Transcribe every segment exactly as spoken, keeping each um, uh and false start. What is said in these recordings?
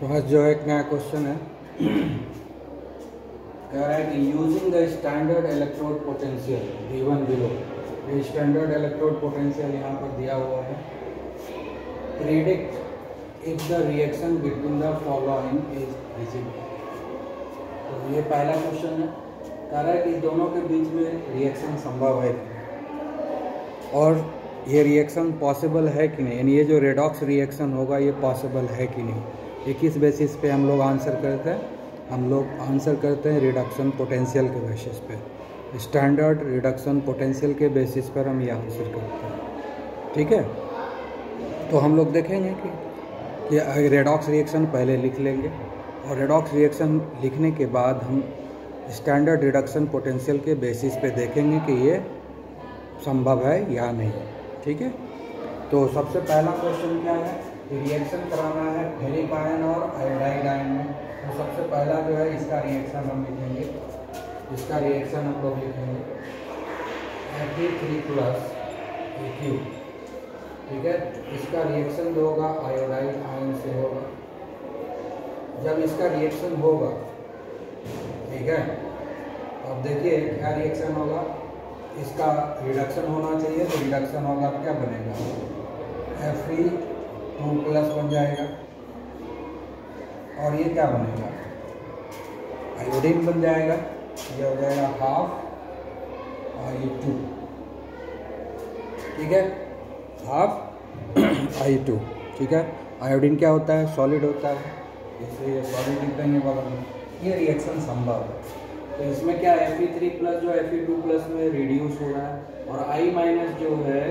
तो आज जो एक नया क्वेश्चन है, कह रहा है कि using the standard electrode potential given below, ये स्टैंडर्ड इलेक्ट्रोड पोटेंशियल यहाँ पर दिया हुआ है, predict if the reaction between the following is visible. तो ये पहला क्वेश्चन है, कह रहा है कि दोनों के बीच में रिएक्शन संभव है और ये रिएक्शन पॉसिबल है कि नहीं, यानी ये जो रेडॉक्स रिएक्शन होगा ये पॉसिबल है कि नहीं। ये किस बेसिस पे हम लोग आंसर करते हैं, हम लोग आंसर करते हैं रिडक्शन पोटेंशियल के बेसिस पे, स्टैंडर्ड रिडक्शन पोटेंशियल के बेसिस पर हम ये आंसर करते हैं। ठीक है, तो हम लोग देखेंगे कि ये रेडॉक्स रिएक्शन पहले लिख लेंगे और रेडॉक्स रिएक्शन लिखने के बाद हम स्टैंडर्ड रिडक्शन पोटेंशियल के बेसिस पे देखेंगे कि ये संभव है या नहीं। ठीक है, तो सबसे पहला क्वेश्चन क्या है, रिएक्शन कराना है फेरिक आयन और आयोडाइड आयन में। तो सबसे पहला जो है इसका रिएक्शन हम लिखेंगे, इसका रिएक्शन हम लोग लिखेंगे F A three plus A Q. ठीक है, इसका रिएक्शन जो होगा आयोडाइड आयन से होगा। जब इसका रिएक्शन होगा, ठीक है, अब देखिए क्या रिएक्शन होगा, इसका रिडक्शन होना चाहिए, तो रिडक्शन होगा क्या बनेगा, एफ ई टू प्लस बन जाएगा और ये क्या बनेगा, आयोडीन बन जाएगा, ये हो जाएगा हाफ आई टू। ठीक है, हाफ आई टू। ठीक है, आयोडीन क्या होता है, सॉलिड होता है, इसलिए सॉलिड लिख देंगे बगल में। ये रिएक्शन संभव है, तो इसमें क्या एफ ई थ्री प्लस जो एफ ई टू प्लस में रिड्यूस हो रहा है और आई माइनस जो है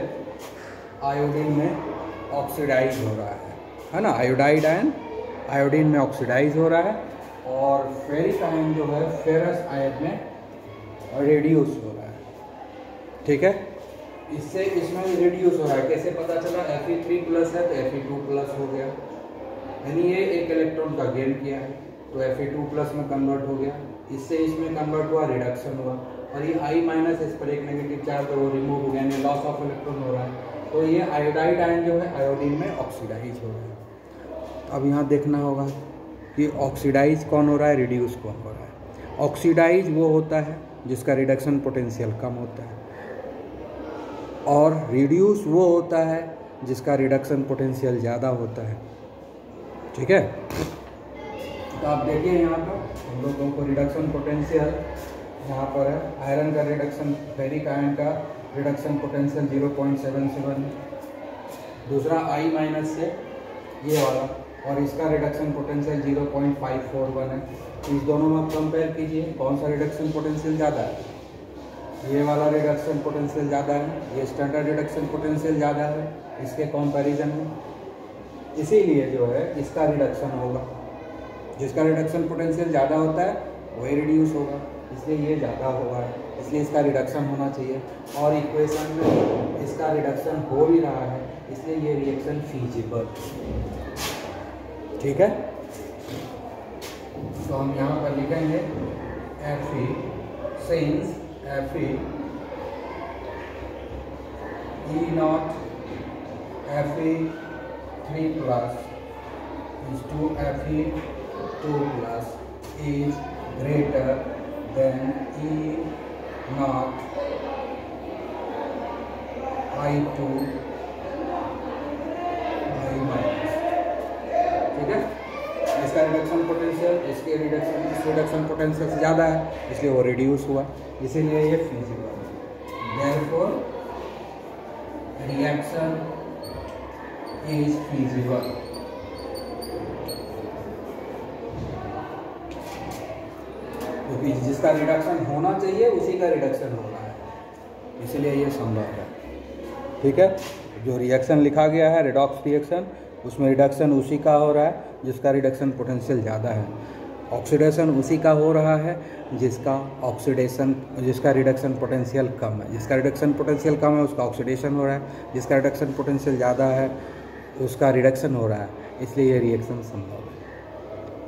आयोडीन में ऑक्सीडाइज हो रहा है, है ना, आयोडाइड आयन आयोडीन में ऑक्सीडाइज हो रहा है और फेरिक आयन जो है फेरस आयन में रिड्यूस हो रहा है। ठीक है, इससे इसमें रिड्यूस हो रहा है, कैसे पता चला, एफ ई थ्री प्लस है तो एफ ई टू प्लस हो गया, यानी ये एक इलेक्ट्रॉन का गेन किया है तो एफ ई टू प्लस में कन्वर्ट हो गया, इससे इसमें कन्वर्ट हुआ, रिडक्शन हुआ और ये आई माइनस इस पर एक नेगेटिव चार्ज तो वो रिमूव हो गया, यानी लॉस ऑफ इलेक्ट्रॉन हो रहा है, तो ये आयोडाइड आयन जो है आयोडीन में ऑक्सीडाइज हो रहा है। अब यहाँ देखना होगा कि ऑक्सीडाइज कौन हो रहा है, रिड्यूस कौन हो रहा है। ऑक्सीडाइज वो होता है जिसका रिडक्शन पोटेंशियल कम होता है और रिड्यूस वो होता है जिसका रिडक्शन पोटेंशियल ज़्यादा होता है। ठीक है, तो आप देखिए यहाँ पर हम लोगों को रिडक्शन पोटेंशियल यहाँ पर है, आयरन का रिडक्शन, फेरिक आयन का reduction potential zero point seven seven, दूसरा आई माइनस से ये वाला और इसका reduction potential zero point five four one है। इस दोनों में आप कंपेयर कीजिए कौन सा रिडक्शन पोटेंशियल ज़्यादा है, ये वाला रिडक्शन पोटेंशियल ज़्यादा है, ये स्टैंडर्ड रिडक्शन पोटेंशियल ज़्यादा है इसके कंपैरिजन में, इसीलिए जो है इसका रिडक्शन होगा, जिसका रिडक्शन पोटेंशियल ज़्यादा होता है वही रिड्यूस होगा, इसलिए ये ज़्यादा हुआ है, इसलिए इसका रिडक्शन होना चाहिए और इक्वेशन में इसका रिडक्शन हो भी रहा है, इसलिए ये रिएक्शन फीजिबल। ठीक है, तो हम यहाँ पर लिखेंगे Fe since Fe E naught F E three plus is to F E two plus is greater than E naught I two I minus। ठीक है, इसका रिडक्शन पोटेंशियल इसके रिडक्शन रिडक्शन पोटेंशियल से ज़्यादा है, इसलिए वो रिड्यूस हुआ, इसीलिए ये फीजिबल है। Therefore reaction is feasible. क्योंकि जिसका रिडक्शन होना चाहिए उसी का रिडक्शन हो रहा है, इसलिए ये संभव है। ठीक है, जो रिएक्शन लिखा गया है रेडॉक्स रिएक्शन, उसमें रिडक्शन उसी का हो रहा है जिसका रिडक्शन पोटेंशियल ज़्यादा है, ऑक्सीडेशन उसी का हो रहा है जिसका ऑक्सीडेशन जिसका रिडक्शन पोटेंशियल कम है, जिसका रिडक्शन पोटेंशियल कम है उसका ऑक्सीडेशन हो रहा है, जिसका रिडक्शन पोटेंशियल ज़्यादा है उसका रिडक्शन हो रहा है, इसलिए ये रिएक्शन संभव है।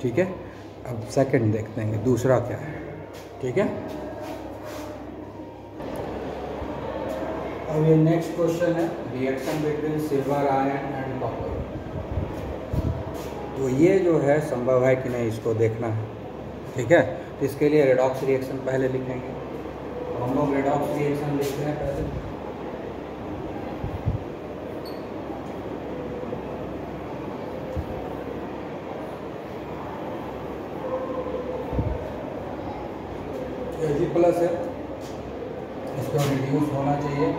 ठीक है, अब सेकंड देखते हैं दूसरा क्या है। ठीक है, अब ये नेक्स्ट क्वेश्चन है, reaction between silver ion and copper. तो ये जो है संभव है कि नहीं, इसको देखना है। ठीक है, तो इसके लिए रेडॉक्स रिएक्शन पहले लिखेंगे। तो हम लोग रेडॉक्स रिएक्शन लिखते हैं पहले। जी प्लस है, इसको रिड्यूस होना चाहिए,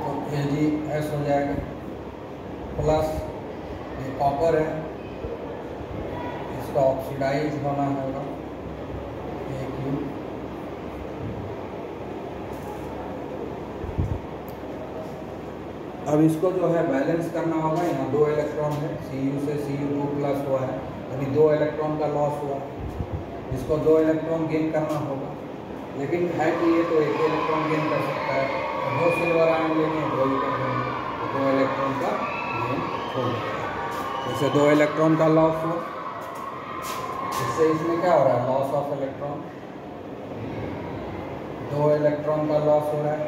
तो ए जी एस हो जाएगा प्लस ये कॉपर है, इसका ऑक्सीडाइज होना होगा ए क्यू, अब इसको जो है बैलेंस करना होगा। यहाँ दो इलेक्ट्रॉन है, सी यू से सी यू टू प्लस हुआ है, यानी दो इलेक्ट्रॉन का लॉस हुआ है, इसको दो इलेक्ट्रॉन गेन करना होगा, लेकिन है कि ये तो एक इलेक्ट्रॉन गेन कर सकता है, दो सिल्वर आयन लेंगे दो इलेक्ट्रॉन, दो इलेक्ट्रॉन का गेन हो जाएगा। जैसे दो इलेक्ट्रॉन का लॉस हो, इससे इसमें क्या हो रहा है, लॉस ऑफ इलेक्ट्रॉन, दो इलेक्ट्रॉन का लॉस हो रहा है,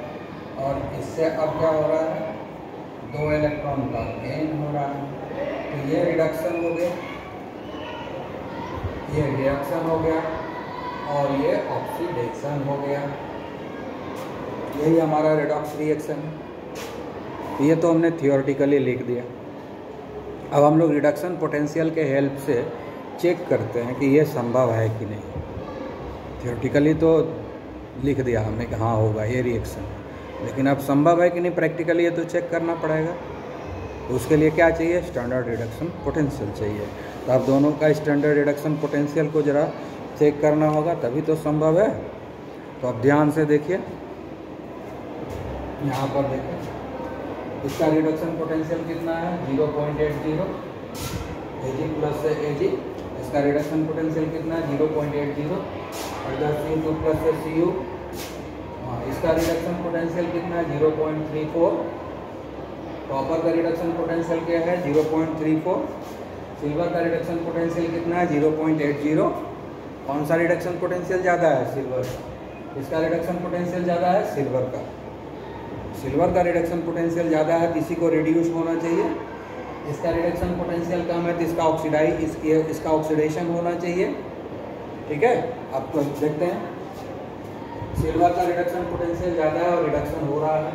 और इससे अब क्या हो रहा है, दो इलेक्ट्रॉन का गेन हो रहा है। तो ये रिडक्शन हो गया, ये रिएक्शन हो गया, और ये ऑक्सीडेशन हो गया। यही हमारा रेडॉक्स रिएक्शन है। ये तो हमने थियोरेटिकली लिख दिया। अब हम लोग रिडक्शन पोटेंशियल के हेल्प से चेक करते हैं कि ये संभव है कि नहीं। थियोरेटिकली तो लिख दिया हमने कि हाँ होगा ये रिएक्शन, लेकिन अब संभव है कि नहीं प्रैक्टिकली ये तो चेक करना पड़ेगा। उसके लिए क्या चाहिए, स्टैंडर्ड रिडक्शन पोटेंशियल चाहिए। तो आप दोनों का स्टैंडर्ड रिडक्शन पोटेंशियल को ज़रा चेक करना होगा, तभी तो संभव है। तो आप ध्यान से देखिए, यहाँ पर देखिए इसका रिडक्शन पोटेंशियल कितना है, zero point eight zero, AG plus से एजी, इसका रिडक्शन पोटेंशियल कितना है जीरो पॉइंट एट जीरो, और इधर सी यू प्लस से सी यू, इसका रिडक्शन पोटेंशियल कितना है zero point three four, copper का रिडक्शन पोटेंशियल क्या है zero point three four, silver का रिडक्शन पोटेंशियल कितना है जीरो पॉइंट एट जीरो। कौन सा रिडक्शन पोटेंशियल ज़्यादा है, सिल्वर का। इसका रिडक्शन पोटेंशियल ज़्यादा है सिल्वर का, सिल्वर का रिडक्शन पोटेंशियल ज़्यादा है तो इसी को रिड्यूस होना चाहिए। इसका रिडक्शन पोटेंशियल कम है तो इसका ऑक्सीडाइज इसकी इसका ऑक्सीडेशन होना चाहिए। ठीक है, आप तो देखते हैं सिल्वर का रिडक्शन पोटेंशियल ज़्यादा है और रिडक्शन हो रहा है,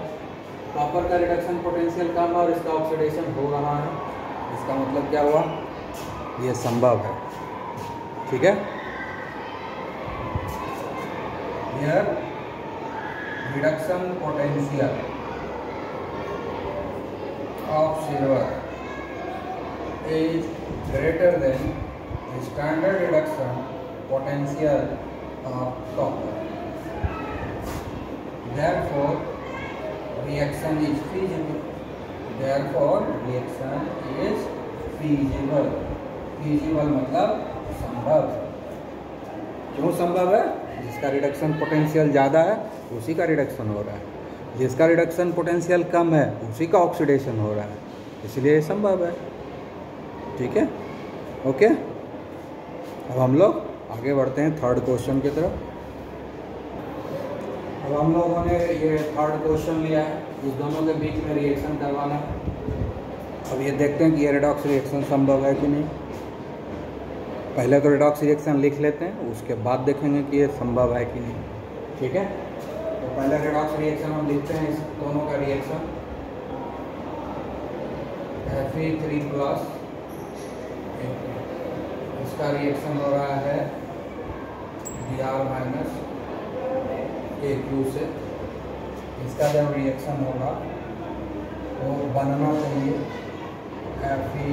कॉपर का रिडक्शन पोटेंशियल कम है और इसका ऑक्सीडेशन हो रहा है। इसका मतलब क्या हुआ, ये संभव है। ठीक है, here reduction potential of silver is greater than standard reduction potential of copper, therefore reaction is feasible, therefore reaction is feasible। feasible मतलब संभव। क्यों संभव है, जिसका रिडक्शन पोटेंशियल ज़्यादा है उसी का रिडक्शन हो रहा है, जिसका रिडक्शन पोटेंशियल कम है उसी का ऑक्सीडेशन हो रहा है, इसलिए ये संभव है। ठीक है, ओके। अब हम लोग आगे बढ़ते हैं थर्ड क्वेश्चन की तरफ। अब हम लोगों ने ये थर्ड क्वेश्चन लिया है, इस दोनों के बीच में रिएक्शन करवाना है। अब ये देखते हैं कि ये रेडॉक्स रिएक्शन संभव है कि नहीं। पहले तो रेडॉक्स रिएक्शन लिख लेते हैं, उसके बाद देखेंगे कि ये संभव है कि नहीं। ठीक है, तो पहले रेडॉक्स रिएक्शन हम लिखते हैं, इस दोनों का reaction F A three plus, इसका रिएक्शन हो रहा है B R minus A Q से। इसका जब रिएक्शन होगा तो बनना चाहिए F E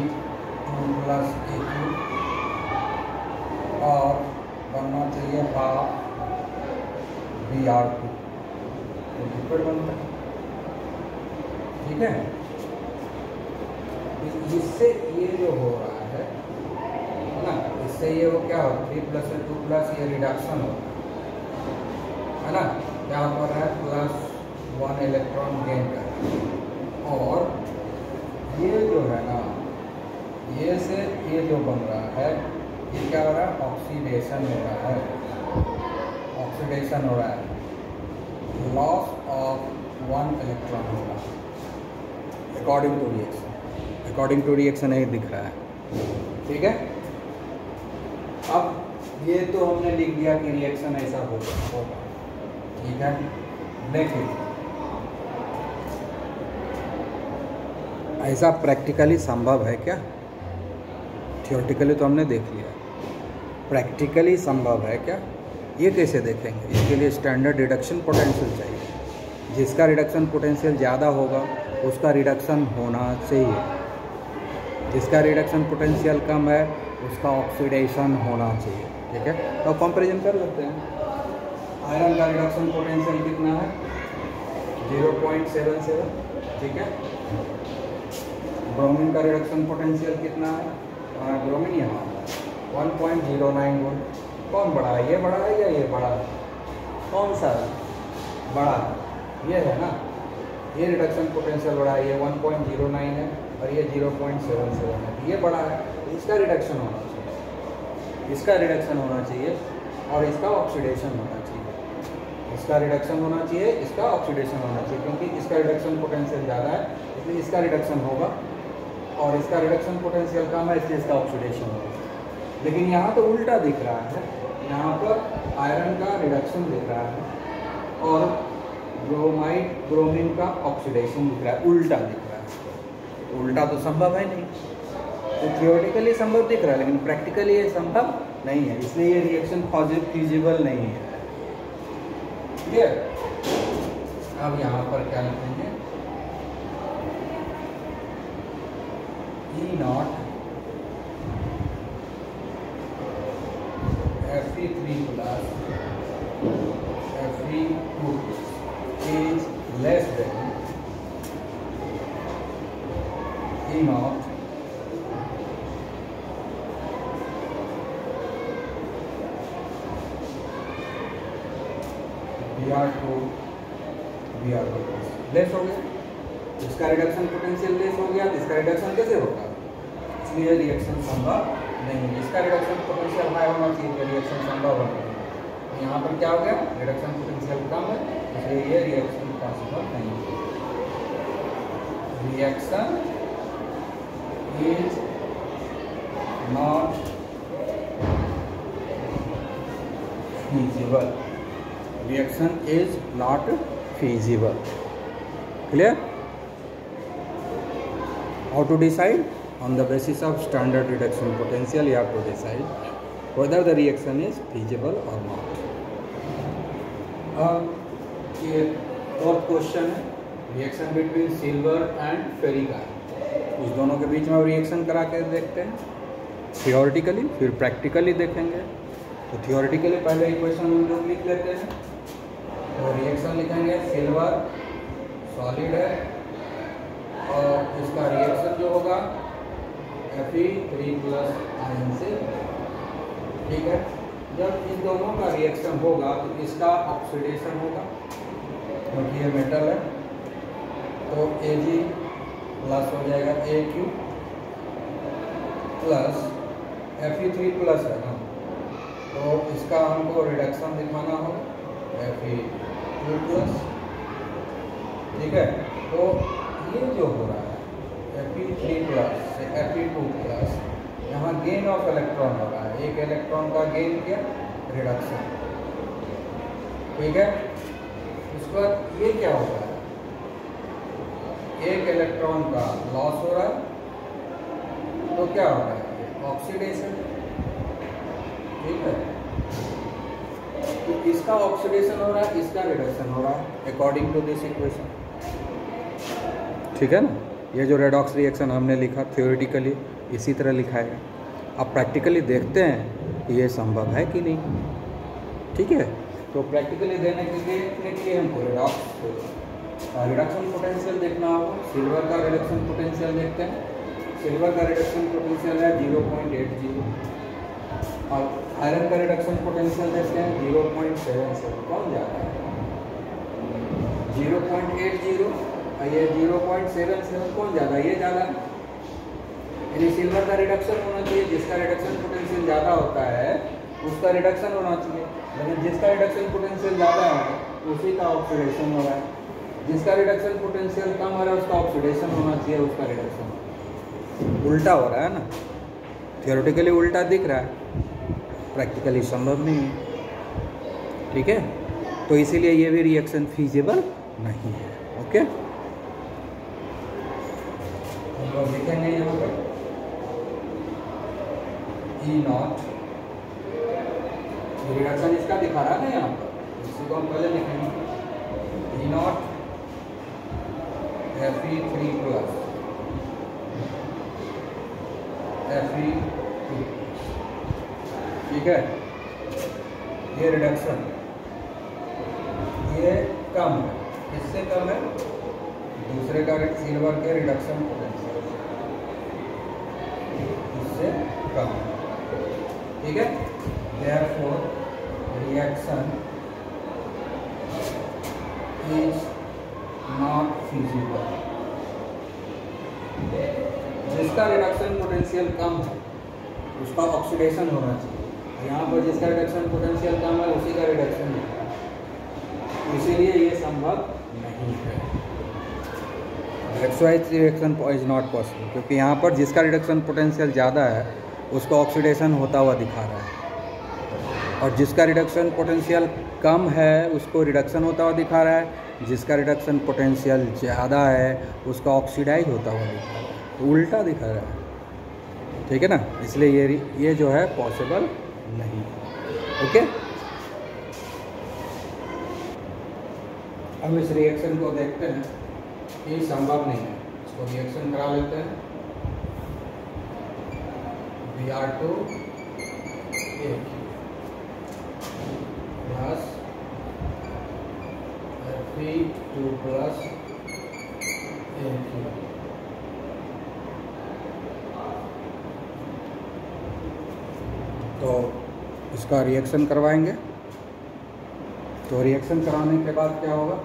two plus A Q और बनना चाहिए बी आर टू, तो लिक्विड बनता है। ठीक है, इससे ये जो हो रहा है ना, इससे ये वो क्या हो, थ्री प्लस से टू प्लस, ये रिडक्शन हो है ना, क्या हो रहा है प्लस वन इलेक्ट्रॉन गेन कर, और ये जो है ना ये से ये जो बन रहा है ये क्या हो रहा है, ऑक्सीडेशन हो रहा है, ऑक्सीडेशन हो रहा है, लॉस ऑफ वन इलेक्ट्रॉन हो रहा है। According to reaction, according to reaction यही दिख रहा है। ठीक है। अब ये तो हमने लिख दिया कि रिएक्शन ऐसा होगा होगा ठीक है। लेकिन ऐसा प्रैक्टिकली संभव है क्या? थियोरेटिकली तो हमने देख लिया, प्रैक्टिकली संभव है क्या? ये कैसे देखेंगे? इसके लिए स्टैंडर्ड रिडक्शन पोटेंशियल चाहिए। जिसका रिडक्शन पोटेंशियल ज़्यादा होगा उसका रिडक्शन होना चाहिए, जिसका रिडक्शन पोटेंशियल कम है उसका ऑक्सीडेशन होना चाहिए, ठीक है। तो कंपैरिजन कर सकते हैं। आयरन का रिडक्शन पोटेंशियल कितना है? जीरो पॉइंट सेवन सेवन, ठीक है। ब्रोमीन का रिडक्शन पोटेंशियल कितना है? ब्रोमीन यहाँ one point zero nine volt. कौन बड़ा है, ये बड़ा है या ये बड़ा है? कौन सा बड़ा है? ये है ना, ये रिडक्शन पोटेंशियल बड़ा है, ये वन पॉइंट जीरो नाइन है और ये जीरो पॉइंट सेवन सेवन है, ये बड़ा है, इसका रिडक्शन होना चाहिए, इसका रिडक्शन होना चाहिए और इसका ऑक्सीडेशन होना चाहिए, इसका रिडक्शन होना चाहिए, इसका ऑक्सीडेशन होना चाहिए, क्योंकि इसका रिडक्शन पोटेंशियल ज़्यादा है इसलिए इसका रिडक्शन होगा और इसका रिडक्शन पोटेंशियल कम है इसलिए इसका ऑक्सीडेशन होगा। लेकिन यहाँ तो उल्टा दिख रहा है, यहाँ पर आयरन का रिडक्शन दिख रहा है और ब्रोमाइड ब्रोमीन का ऑक्सीडेशन दिख रहा है, उल्टा दिख रहा है। तो उल्टा तो संभव है नहीं, तो थियोरेटिकली संभव दिख रहा है लेकिन प्रैक्टिकली ये संभव नहीं है, इसलिए ये रिएक्शन फीजिबल नहीं है, ठीक है। अब यहाँ पर क्या लिखेंगे? E naught F E three plus F E two is less than E naught B R two B R two less हो गया। इसका रिडक्शन पोटेंशियल लेस हो गया, इसका रिडक्शन कैसे होगा? इसलिए रिएक्शन संभव नहीं। इसका रिडक्शन पोटेंशियल हाई होना चाहिए, रिएक्शन संभव होगा। यहाँ पर क्या हो गया? रिडक्शन पोटेंशियल कम है इसलिए ये रिएक्शन पॉसिबल नहीं है। Reaction is not feasible, reaction is not feasible. Clear? How to decide? On the basis of standard reduction potential you have to decide whether the reaction is feasible or not. अब ये fourth question है, reaction between silver and ferric iron. उस दोनों के बीच में reaction करा के देखते हैं थियोरेटिकली, फिर प्रैक्टिकली देखेंगे। तो थियोरेटिकली पहले इक्वेशन हम लोग लिख लेते हैं। तो रिएक्शन लिखेंगे, सिल्वर सॉलिड है और इसका रिएक्शन जो होगा F E three plus iron से, ठीक है। जब इन दोनों का रिएक्शन होगा तो इसका ऑक्सीडेशन होगा क्योंकि ये मेटल है, तो A G प्लस हो जाएगा A Q plus F E three plus है ना, तो इसका हमको रिडक्शन दिखाना होगा F E two प्लस, ठीक है। तो ये जो हो रहा है F E three प्लस से F E two प्लस, यहाँ गेन ऑफ इलेक्ट्रॉन हो रहा है, एक इलेक्ट्रॉन का गेन किया रिडक्शन, ठीक है। उसके बाद ये क्या हो रहा है? एक इलेक्ट्रॉन का लॉस हो रहा है, तो क्या हो रहा है? ऑक्सीडेशन, ठीक है। तो इसका ऑक्सीडेशन हो रहा है, इसका रिडक्शन हो रहा है अकॉर्डिंग टू दिस इक्वेशन, ठीक है ना। ये जो रेडॉक्स रिएक्शन हमने लिखा थियोरेटिकली इसी तरह लिखा है। अब प्रैक्टिकली देखते हैं ये संभव है कि नहीं, ठीक है। तो प्रैक्टिकली देने के लिए देखने के लिए हमको रिडक्स रिडक्शन पोटेंशियल देखना होगा। सिल्वर का रिडक्शन पोटेंशियल देखते हैं, सिल्वर का रिडक्शन पोटेंशियल है जीरो पॉइंट एट जीरो, और आयरन का रिडक्शन पोटेंशियल देखते हैं जीरो पॉइंट सेवन सेवन। कौन ज़्यादा है? जीरो पॉइंट एट जीरो और ये जीरो पॉइंट सेवन सेवन, कौन ज़्यादा? ये ज़्यादा है। यानी सिल्वर का रिडक्शन होना चाहिए, जिसका रिडक्शन पोटेंशियल ज़्यादा होता है उसका रिडक्शन होना चाहिए, लेकिन जिसका रिडक्शन पोटेंशियल ज़्यादा है उसी का ऑक्सीडेशन हो रहा है, जिसका रिडक्शन पोटेंशियल कम हो रहा है उसका ऑक्सीडेशन होना चाहिए, उसका रिडक्शन उल्टा हो रहा है ना। थियोरेटिकली उल्टा दिख रहा है, प्रैक्टिकली संभव नहीं है। ठीक है, तो इसीलिए ये भी रिएक्शन फीजिबल नहीं है। ओके, तो देखेंगे यहाँ पर ई नॉट रिडक्शन इसका दिखा रहा है ना यहाँ पर, इसको हम पहले लिखेंगे E naught F E three plus F E two. ठीक है, ये रिडक्शन ये कम है, इससे कम है दूसरे का सिल्वर के रिडक्शन इससे कम। ठीक है, therefore reaction is not feasible. जिसका रिडक्शन पोटेंशियल कम है उसका ऑक्सीडेशन होना चाहिए, यहाँ पर जिसका रिडक्शन पोटेंशियल कम है उसी का रिडक्शन होगा, इसीलिए ये संभव नहीं है। एक्सवाइज रिएक्शन इज नॉट पॉसिबल, क्योंकि यहाँ पर जिसका रिडक्शन पोटेंशियल ज़्यादा है उसका ऑक्सीडेशन होता हुआ दिखा रहा है, और जिसका रिडक्शन पोटेंशियल कम है उसको रिडक्शन होता हुआ दिखा रहा है, जिसका रिडक्शन पोटेंशियल ज़्यादा है उसका ऑक्सीडाइज होता हुआ दिखा रहा है, तो उल्टा दिखा रहा है। ठीक है ना, इसलिए ये ये जो है पॉसिबल नहीं। ओके, अब इस रिएक्शन को देखते हैं, ये संभव नहीं है, इसको रिएक्शन करा लेते हैं। बी आर टू एक plus F E two plus एक तो इसका रिएक्शन करवाएंगे। तो रिएक्शन कराने के बाद क्या होगा,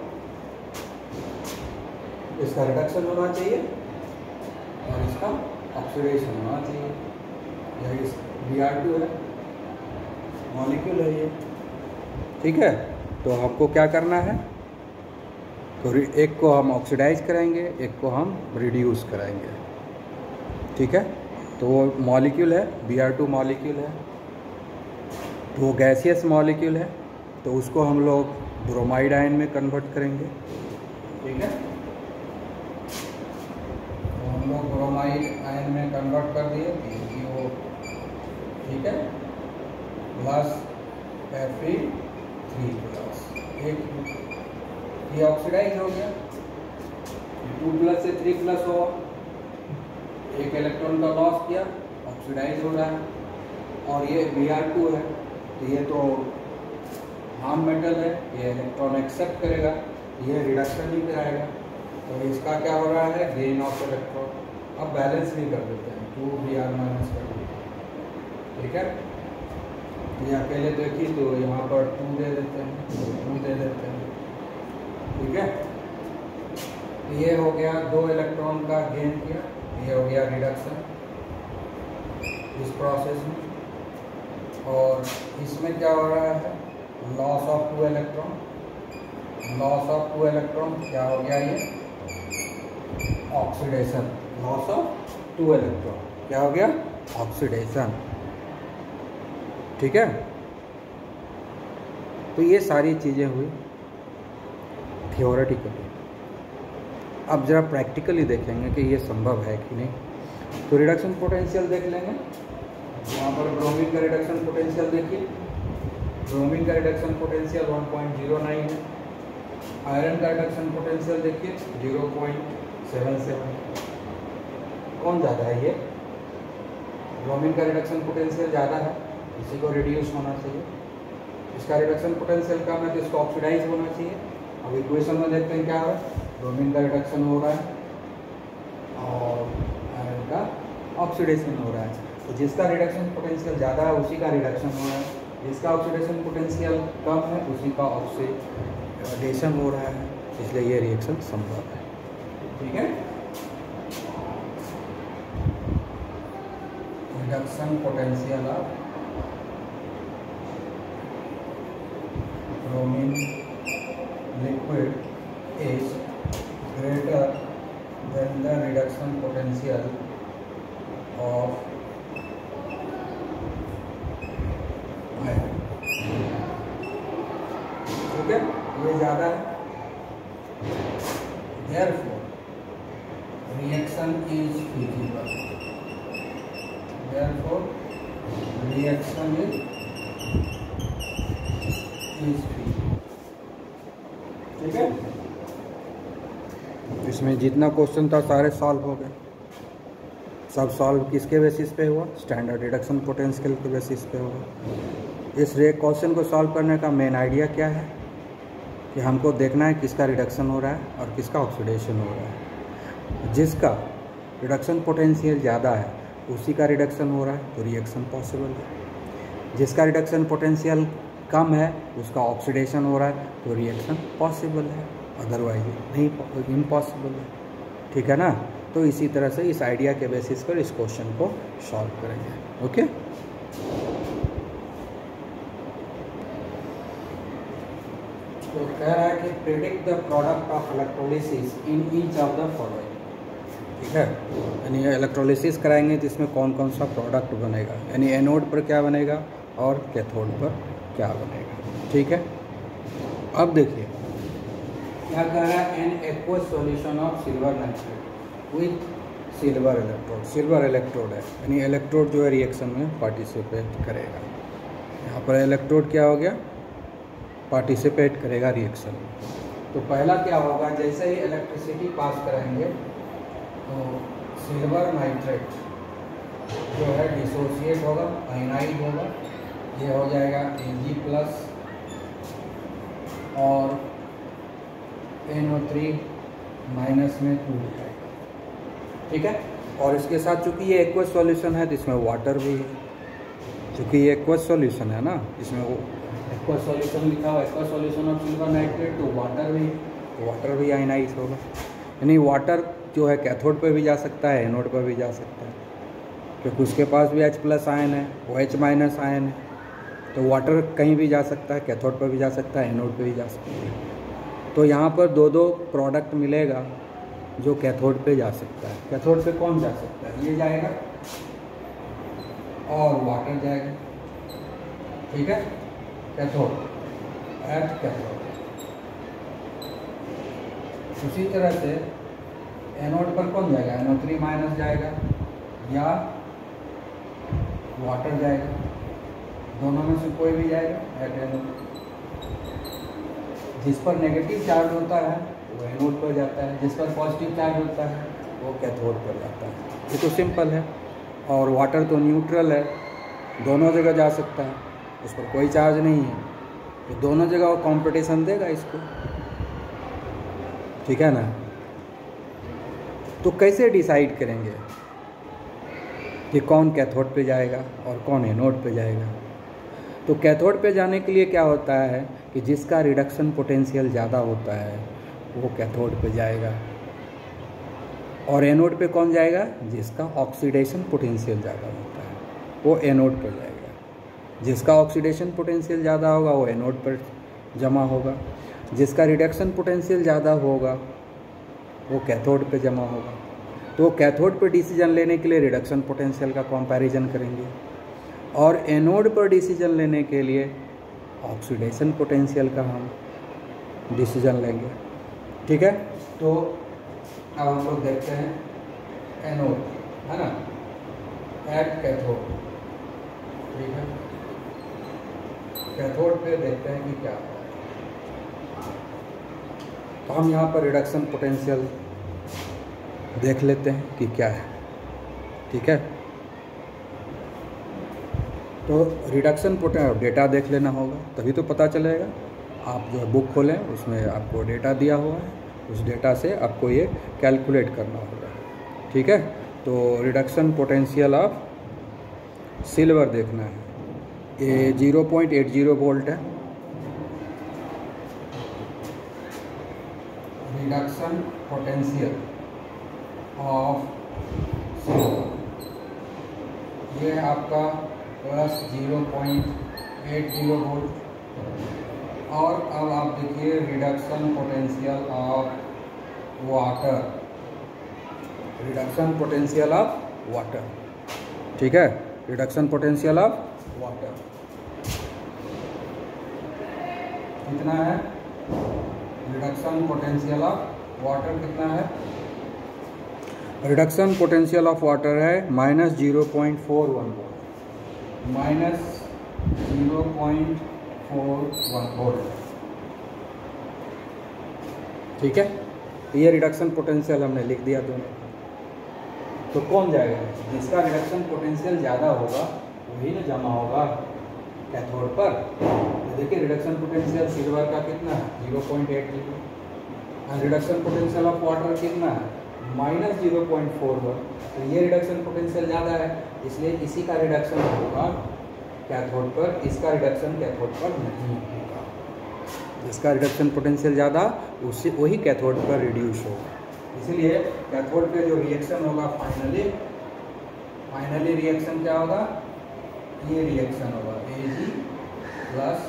इसका रिडक्शन होना चाहिए और इसका ऑक्सीडेशन होना चाहिए, यही बी आर टू है, मॉलिक्यूल है ये। ठीक है, तो हमको क्या करना है, तो एक को हम ऑक्सीडाइज कराएंगे, एक को हम रिड्यूस कराएंगे। ठीक है, तो वो मॉलिक्यूल है, बी आर टू मॉलिक्यूल है, तो वो गैसियस मॉलिक्यूल है, तो उसको हम लोग ब्रोमाइड आयन में कन्वर्ट करेंगे। ठीक है, ब्रोमाइड आयन में कन्वर्ट कर दिए क्योंकि वो ठीक है plus F E three plus एक ये ऑक्सीडाइज हो गया, टू प्लस से थ्री प्लस हो, एक इलेक्ट्रॉन का लॉस किया, ऑक्सीडाइज हो रहा है, और ये बी आर टू है, तो ये तो हार्म मेटल है, ये इलेक्ट्रॉन एक्सेप्ट करेगा, ये रिडक्शन नहीं कराएगा, तो इसका क्या हो रहा है गेन ऑफ इलेक्ट्रॉन। अब बैलेंस भी कर देते हैं, टू बी आर माइनस कर देते हैं। ठीक है, ये अकेले देखी तो यहाँ पर टू दे देते हैं, टू दे देते हैं। ठीक है, ये हो गया दो इलेक्ट्रॉन का गेन किया, ये हो गया रिडक्शन इस प्रोसेस में, और इसमें क्या हो रहा है loss of two electron, loss of two electron क्या हो गया ये oxidation, loss of two electron क्या हो गया ऑक्सीडेशन। ठीक है, तो ये सारी चीज़ें हुई थियोरेटिकली। अब जरा प्रैक्टिकली देखेंगे कि ये संभव है कि नहीं। तो रिडक्शन पोटेंशियल देख लेंगे, यहाँ पर ब्रोमीन का रिडक्शन पोटेंशियल देखिए, ब्रोमीन का reduction potential one point zero nine है, आयरन का रिडक्शन पोटेंशियल देखिए ज़ीरो पॉइंट सेवन सेवन। कौन ज़्यादा है, ये ब्रोमीन का रिडक्शन पोटेंशियल ज़्यादा है, इसी को रिड्यूस होना चाहिए, इसका रिडक्शन पोटेंशियल कम है तो इसको ऑक्सीडाइज होना चाहिए। अब इक्वेशन में देखते हैं क्या हो रहा है, ब्रोमीन का रिडक्शन हो रहा है और आयरन का ऑक्सीडेशन हो रहा है, तो जिसका रिडक्शन पोटेंशियल ज़्यादा है उसी का रिडक्शन हो रहा है, जिसका ऑक्सीडेशन पोटेंशियल कम है उसी का ऑक्सीडेशन हो रहा है, इसलिए ये रिएक्शन संभव है। ठीक है, reduction potential of bromine liquid is greater than the reduction potential of therefore reaction is free. ठीक है, इसमें जितना क्वेश्चन था सारे सॉल्व हो गए। सब सॉल्व किसके बेसिस पे हुआ? स्टैंडर्ड रिडक्शन पोटेंशियल के बेसिस पे होगा। इस रे क्वेश्चन को सॉल्व करने का मेन आइडिया क्या है कि हमको देखना है किसका रिडक्शन हो रहा है और किसका ऑक्सीडेशन हो रहा है। जिसका रिडक्शन पोटेंशियल ज़्यादा है उसी का रिडक्शन हो रहा है तो रिएक्शन पॉसिबल है। जिसका रिडक्शन पोटेंशियल कम है उसका ऑक्सीडेशन हो रहा है तो रिएक्शन पॉसिबल है, अदरवाइज नहीं, इम्पॉसिबल है। ठीक है ना, तो इसी तरह से इस आइडिया के बेसिस पर इस क्वेश्चन को सॉल्व करेंगे। ओके, तो कह रहा है कि predict the product of electrolysis in each of the following. ठीक है, यानी इलेक्ट्रोलिसिस कराएंगे तो इसमें कौन कौन सा प्रोडक्ट बनेगा, यानी एनोड पर क्या बनेगा और कैथोड पर क्या बनेगा। ठीक है, अब देखिए क्या कह रहा है, an aqueous solution of silver nitrate with silver electrode. Silver electrode है, यानी इलेक्ट्रोड जो है रिएक्शन में पार्टिसिपेट करेगा। यहाँ पर इलेक्ट्रोड क्या हो गया? पार्टिसिपेट करेगा रिएक्शन। तो पहला क्या होगा, जैसे ही इलेक्ट्रिसिटी पास कराएंगे तो सिल्वर नाइट्रेट जो है डिसोसिएट होगा, आयनाइड होगा, ये हो जाएगा एजी प्लस और एन ओ थ्री माइनस में टू दिखाएगा। ठीक है, और इसके साथ चूंकि ये एक्वस सॉल्यूशन है तो इसमें वाटर भी है, चूँकि ये एक्वस सॉल्यूशन है ना, इसमें वो एक्वा सॉल्यूशन लिखा हुआ, aqua solution of silver nitrate, तो वाटर भी वाटर भी आयनाइज होगा। यानी वाटर जो है कैथोड पर भी जा सकता है, एनोड पर भी जा सकता है, क्योंकि उसके पास भी H प्लस आयन है, वो H माइनस आयन है, तो वाटर कहीं भी जा सकता है, कैथोड पर भी जा सकता है, एनोड पर भी जा सकता है। तो यहाँ पर दो दो प्रोडक्ट मिलेगा जो कैथोड पर जा सकता है। कैथोड पर कौन जा सकता है? ये जाएगा और वाटर जाएगा। ठीक है, कैथोड एट कैथोड। उसी तरह से एनोड पर कौन जाएगा? एनओ थ्री माइनस जाएगा या वाटर जाएगा, दोनों में से कोई भी जाएगा एट एनोड। जिस पर नेगेटिव चार्ज होता है वो एनोड पर जाता है, जिस पर पॉजिटिव चार्ज होता है वो कैथोड पर जाता है। ये तो सिंपल है। और वाटर तो न्यूट्रल है, दोनों जगह जा सकता है, उस पर कोई चार्ज नहीं है, तो दोनों जगह वो कंपटीशन देगा इसको। ठीक है ना, तो कैसे डिसाइड करेंगे कि कौन कैथोड पे जाएगा और कौन एनोड पे जाएगा? तो कैथोड पे जाने के लिए क्या होता है कि जिसका रिडक्शन पोटेंशियल ज़्यादा होता है वो कैथोड पे जाएगा, और एनोड पे कौन जाएगा? जिसका ऑक्सीडेशन पोटेंशियल ज़्यादा होता है वो एनोड पर जाएगा। जिसका ऑक्सीडेशन पोटेंशियल ज़्यादा होगा वो एनोड पर जमा होगा, जिसका रिडक्शन पोटेंशियल ज़्यादा होगा वो कैथोड पे जमा होगा। तो कैथोड पर डिसीजन लेने के लिए रिडक्शन पोटेंशियल का कंपैरिजन करेंगे, और एनोड पर डिसीजन लेने के लिए ऑक्सीडेशन पोटेंशियल का हम डिसीजन लेंगे। ठीक है, तो अब हम लोग देखते हैं एनोड है ना एट कैथोड। ठीक है, कैथोड पे देखते हैं कि क्या होता है। तो हम यहाँ पर रिडक्शन पोटेंशियल देख लेते हैं कि क्या है। ठीक है, तो रिडक्शन पोटेंशियल डेटा देख लेना होगा, तभी तो पता चलेगा। आप जो बुक खोलें उसमें आपको डेटा दिया हुआ है, उस डेटा से आपको ये कैलकुलेट करना होगा। ठीक है, तो रिडक्शन पोटेंशियल ऑफ सिल्वर देखना है। ये zero point eight zero volt है। रिडक्शन पोटेंशियल ऑफ सिल्वर ये आपका plus zero point eight zero volt. और अब आप देखिए reduction potential of water, reduction potential of water. ठीक है, रिडक्शन पोटेंशियल ऑफ वाटर कितना है? रिडक्शन पोटेंशियल ऑफ वाटर कितना है? रिडक्शन पोटेंशियल ऑफ वाटर है minus zero point four one volt minus zero point four one volt. ठीक है, ये रिडक्शन पोटेंशियल हमने लिख दिया दोनों। तो कौन जाएगा? जिसका रिडक्शन पोटेंशियल ज़्यादा होगा वही ना जमा होगा कैथोड पर। तो देखिए रिडक्शन पोटेंशियल सिल्वर का कितना है, zero point eight zero. Reduction potential of water कितना है, माइनस जीरो पॉइंट फोर। तो ये रिडक्शन पोटेंशियल ज़्यादा है, इसलिए इसी का रिडक्शन होगा कैथोड पर, इसका रिडक्शन कैथोड पर नहीं होगा। जिसका रिडक्शन पोटेंशियल ज़्यादा उससे वही कैथोड पर रिड्यूस होगा। इसीलिए कैथोड पे जो रिएक्शन होगा फाइनली फाइनली रिएक्शन क्या होगा, ये रिएक्शन होगा Ag प्लस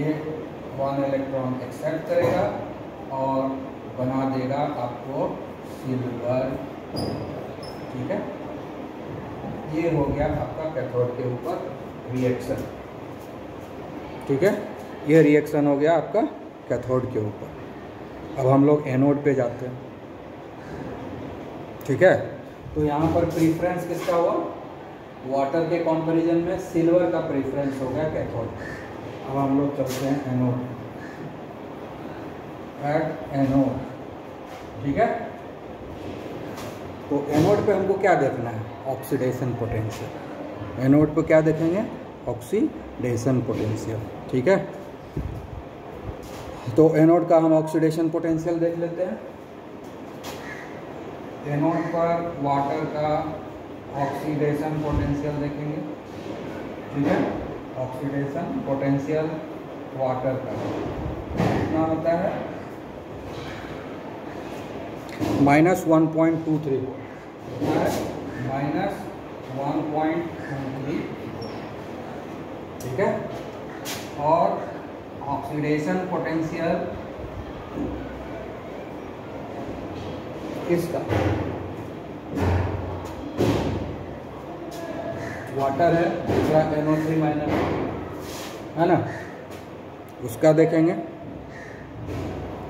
ये वन इलेक्ट्रॉन एक्सेप्ट करेगा और बना देगा आपको सिल्वर। ठीक है, ये हो गया आपका कैथोड के ऊपर रिएक्शन। ठीक है, ये रिएक्शन हो गया आपका कैथोड के ऊपर। अब हम लोग एनोड पे जाते हैं। ठीक है, तो यहाँ पर प्रीफरेंस किसका हुआ? वाटर के कंपैरिजन में सिल्वर का प्रीफरेंस हो गया कैथोड। अब हम लोग चलते हैं एनोड एट एनोड। ठीक है, तो एनोड पे हमको क्या देखना है? Oxidation potential. एनोड पे क्या देखेंगे? Oxidation potential. ठीक है, तो एनोड का हम ऑक्सीडेशन पोटेंशियल देख लेते हैं। एनोड पर वाटर का ऑक्सीडेशन पोटेंशियल देखेंगे। ठीक है, ऑक्सीडेशन पोटेंशियल वाटर का कितना होता है? Minus one point two three minus one point two three. ठीक है, और ऑक्सीडेशन पोटेंशियल इसका वाटर है दूसरा एनओ थ्री माइनस है ना, उसका देखेंगे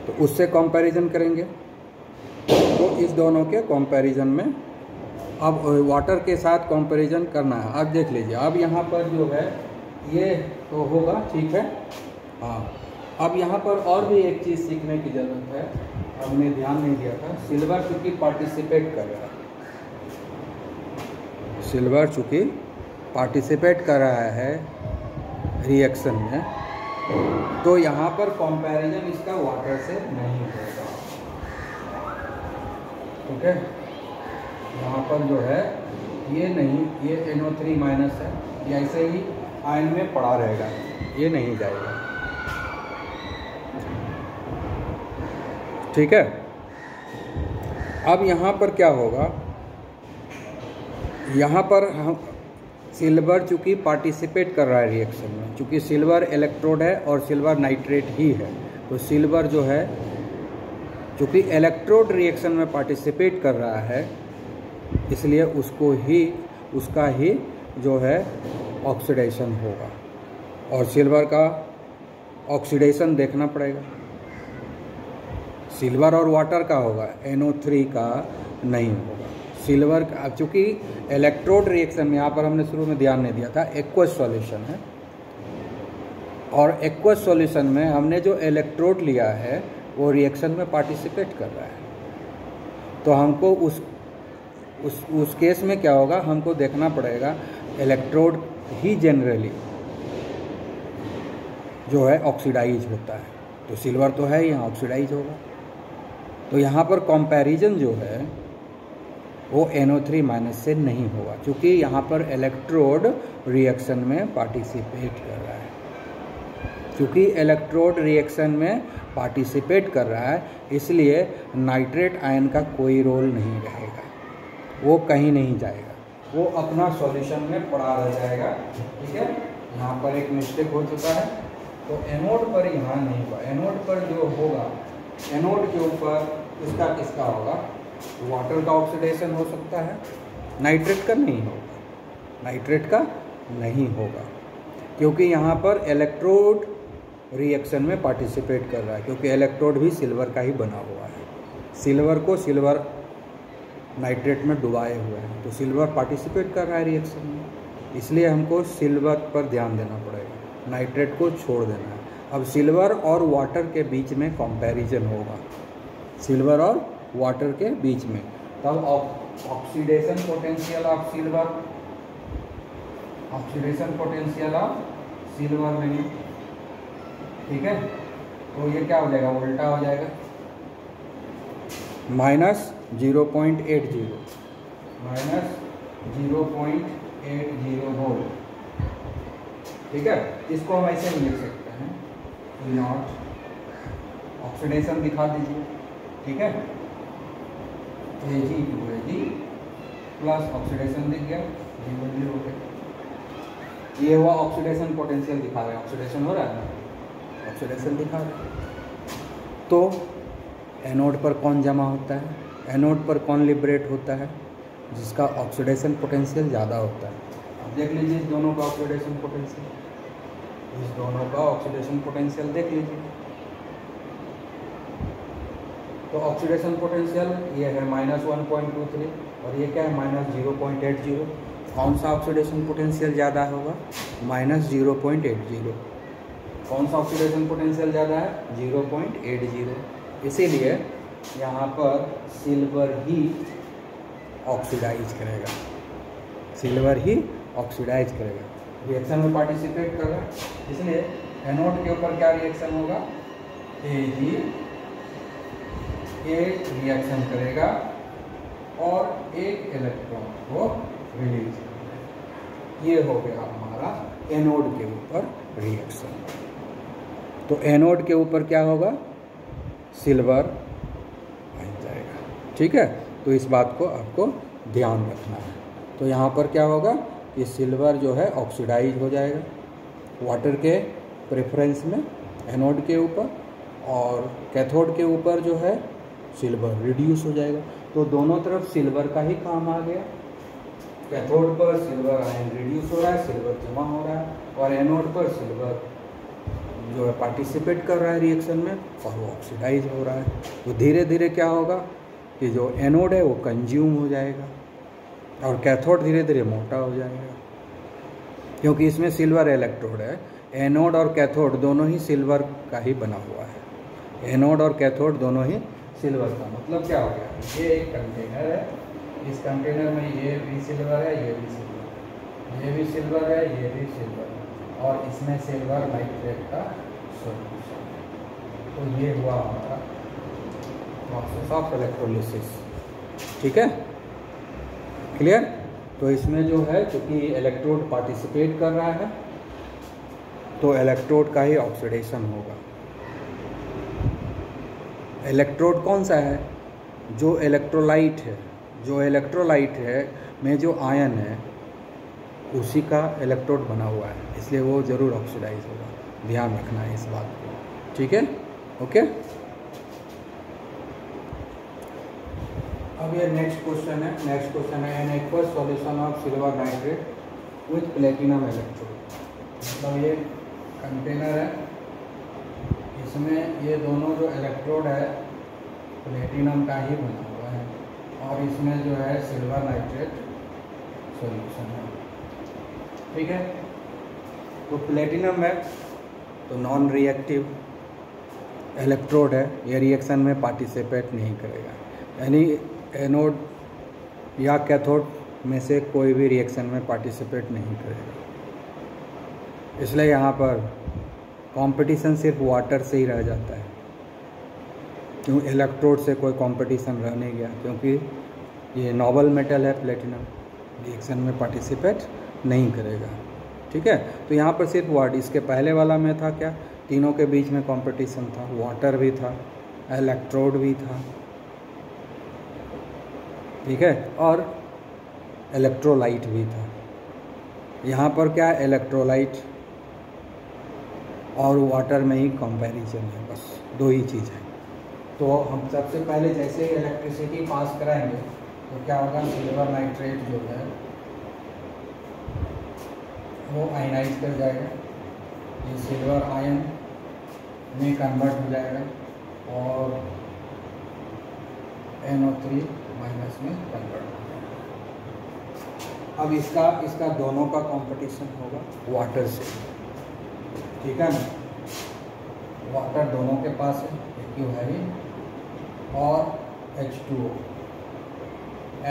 तो उससे कंपैरिजन करेंगे। तो इस दोनों के कंपैरिजन में अब वाटर के साथ कंपैरिजन करना है। आप देख लीजिए, अब यहाँ पर जो है ये तो होगा। ठीक है, हाँ, अब यहाँ पर और भी एक चीज़ सीखने की ज़रूरत है, हमने ध्यान नहीं दिया था। सिल्वर चूँकि पार्टिसिपेट कर रहा है सिल्वर चूँकि पार्टिसिपेट कर रहा है रिएक्शन में, तो यहाँ पर कंपैरिजन इसका वाटर से नहीं होगा। ठीक है, यहाँ पर जो है ये नहीं, ये एन ओ थ्री माइनस है, ये ऐसे ही आयन में पड़ा रहेगा, ये नहीं जाएगा। ठीक है, अब यहाँ पर क्या होगा? यहाँ पर हम सिल्वर चूँकि पार्टिसिपेट कर रहा है रिएक्शन में, चूँकि सिल्वर इलेक्ट्रोड है और सिल्वर नाइट्रेट ही है, तो सिल्वर जो है चूँकि इलेक्ट्रोड रिएक्शन में पार्टिसिपेट कर रहा है, इसलिए उसको ही उसका ही जो है ऑक्सीडेशन होगा और सिल्वर का ऑक्सीडेशन देखना पड़ेगा। सिल्वर और वाटर का होगा, एन ओ थ्री का नहीं होगा। सिल्वर का चूँकि इलेक्ट्रोड रिएक्शन में, यहाँ पर हमने शुरू में ध्यान नहीं दिया था, एक्वस सॉल्यूशन है और एक्वस सॉल्यूशन में हमने जो इलेक्ट्रोड लिया है वो रिएक्शन में पार्टिसिपेट कर रहा है, तो हमको उस उस उस केस में क्या होगा, हमको देखना पड़ेगा इलेक्ट्रोड ही जनरली जो है ऑक्सीडाइज होता है। तो सिल्वर तो है, यहाँ ऑक्सीडाइज होगा, तो यहाँ पर कंपैरिजन जो है वो एन ओ थ्री माइनस से नहीं होगा, क्योंकि यहाँ पर इलेक्ट्रोड रिएक्शन में पार्टिसिपेट कर रहा है। क्योंकि इलेक्ट्रोड रिएक्शन में पार्टिसिपेट कर रहा है, इसलिए नाइट्रेट आयन का कोई रोल नहीं रहेगा, वो कहीं नहीं जाएगा, वो अपना सॉल्यूशन में पड़ा रह जाएगा। ठीक है, यहाँ पर एक मिस्टेक हो चुका है, तो एनोड पर यहाँ नहीं होगा। एनोड पर जो होगा, एनोड के ऊपर किसका किसका होगा? वाटर का ऑक्सीडेशन हो सकता है, नाइट्रेट का नहीं होगा, नाइट्रेट का नहीं होगा, क्योंकि यहाँ पर इलेक्ट्रोड रिएक्शन में पार्टिसिपेट कर रहा है, क्योंकि इलेक्ट्रोड भी सिल्वर का ही बना हुआ है। सिल्वर को सिल्वर नाइट्रेट में डुबाए हुए हैं, तो सिल्वर पार्टिसिपेट कर रहा है रिएक्शन में, इसलिए हमको सिल्वर पर ध्यान देना पड़ेगा, नाइट्रेट को छोड़ देना है। अब सिल्वर और वाटर के बीच में कंपैरिजन होगा, सिल्वर और वाटर के बीच में, तब oxidation potential of silver, oxidation potential of silver में, ठीक है, तो ये क्या हो जाएगा, उल्टा हो जाएगा, minus zero point eight zero minus zero point eight zero volt, ठीक है। इसको हम ऐसे नहीं लिख सकते हैं, नॉट ऑक्सीडेशन दिखा दीजिए, ठीक है, A G to A G plus oxidation दिख गया, जीरो जीरो के, ये हुआ ऑक्सीडेशन पोटेंशियल दिखा रहा है, ऑक्सीडेशन हो रहा है ना, ऑक्सीडेशन दिखा रहा है। तो एनोड पर कौन जमा होता है, एनोड पर कौन लिबरेट होता है, जिसका ऑक्सीडेशन पोटेंशियल ज़्यादा होता है। अब देख लीजिए इस दोनों का ऑक्सीडेशन पोटेंशियल, इस दोनों का ऑक्सीडेशन पोटेंशियल देख लीजिए, तो ऑक्सीडेशन पोटेंशियल ये है minus one point two three और ये क्या है minus zero point eight zero, कौन सा ऑक्सीडेशन पोटेंशियल ज़्यादा होगा, minus zero point eight zero, कौन सा ऑक्सीडेशन पोटेंशियल ज़्यादा है, जीरो पॉइंट एट जीरो, इसीलिए यहाँ पर सिल्वर ही ऑक्सीडाइज करेगा, सिल्वर ही ऑक्सीडाइज करेगा, रिएक्शन में पार्टिसिपेट कर रहा है, इसलिए एनोड के ऊपर क्या रिएक्शन होगा, ए जी ये रिएक्शन करेगा और एक इलेक्ट्रॉन को रिलीज करेगा। ये हो गया हमारा एनोड के ऊपर रिएक्शन। तो एनोड के ऊपर क्या होगा, सिल्वर बन जाएगा, ठीक है, तो इस बात को आपको ध्यान रखना है। तो यहाँ पर क्या होगा कि सिल्वर जो है ऑक्सीडाइज हो जाएगा वाटर के प्रेफरेंस में एनोड के ऊपर, और कैथोड के ऊपर जो है सिल्वर रिड्यूस हो जाएगा। तो दोनों तरफ सिल्वर का ही काम आ गया, कैथोड पर सिल्वर आयन रिड्यूस हो रहा है, सिल्वर जमा हो रहा है, और एनोड पर सिल्वर जो है पार्टिसिपेट कर रहा है रिएक्शन में और वो ऑक्सीडाइज हो रहा है। तो धीरे धीरे क्या होगा कि जो एनोड है वो कंज्यूम हो जाएगा और कैथोड धीरे धीरे मोटा हो जाएगा, क्योंकि इसमें सिल्वर इलेक्ट्रोड है। एनोड और कैथोड दोनों ही सिल्वर का ही बना हुआ है, एनोड और कैथोड दोनों ही सिल्वर का, मतलब क्या हो गया, ये एक कंटेनर है, इस कंटेनर में ये भी सिल्वर है, ये भी सिल्वर, ये भी सिल्वर है, ये भी सिल्वर है, और इसमें सिल्वर नाइट्रेट का सॉल्यूशन। तो ये हुआ हमारा प्रोसेस ऑफ इलेक्ट्रोलिसिस, ठीक है, क्लियर। तो इसमें जो है क्योंकि इलेक्ट्रोड पार्टिसिपेट कर रहा है तो इलेक्ट्रोड का ही ऑक्सीडेशन होगा। इलेक्ट्रोड कौन सा है, जो इलेक्ट्रोलाइट है, जो इलेक्ट्रोलाइट है में जो आयन है उसी का इलेक्ट्रोड बना हुआ है, इसलिए वो ज़रूर ऑक्सीडाइज होगा, ध्यान रखना है इस बात को, ठीक है, ओके। अब ये नेक्स्ट क्वेश्चन है, नेक्स्ट क्वेश्चन है an aqueous solution of silver nitrate with platinum electrode, मतलब ये कंटेनर है, इसमें ये दोनों जो इलेक्ट्रोड है प्लेटिनम का ही बना हुआ है और इसमें जो है सिल्वर नाइट्रेट सॉल्यूशन है, ठीक है। तो प्लेटिनम है तो नॉन रिएक्टिव इलेक्ट्रोड है, ये रिएक्शन में पार्टिसिपेट नहीं करेगा, यानी एनोड या कैथोड में से कोई भी रिएक्शन में पार्टिसिपेट नहीं करेगा, इसलिए यहाँ पर कंपटीशन सिर्फ वाटर से ही रह जाता है, क्यों इलेक्ट्रोड से कोई कंपटीशन रह नहीं गया, क्योंकि ये नोबल मेटल है प्लेटिनम, रिएक्शन में पार्टिसिपेट नहीं करेगा, ठीक है। तो यहाँ पर सिर्फ वाटर, इसके पहले वाला में था क्या, तीनों के बीच में कंपटीशन था, वाटर भी था, इलेक्ट्रोड भी था, ठीक है, और इलेक्ट्रोलाइट भी था। यहाँ पर क्या है, इलेक्ट्रोलाइट और वाटर में ही कंपैरिजन है, बस दो ही चीज़ है। तो हम सबसे पहले जैसे ही इलेक्ट्रिसिटी पास कराएंगे तो क्या होगा, सिल्वर नाइट्रेट जो है वो आयनाइज कर जाएगा, ये सिल्वर आयन में कन्वर्ट हो जाएगा और एन ओ थ्री माइनस में कन्वर्ट। अब इसका इसका दोनों का कंपटीशन होगा वाटर से, ठीक है ना। वाटर दोनों के पास है, क्यू हैवी और H two O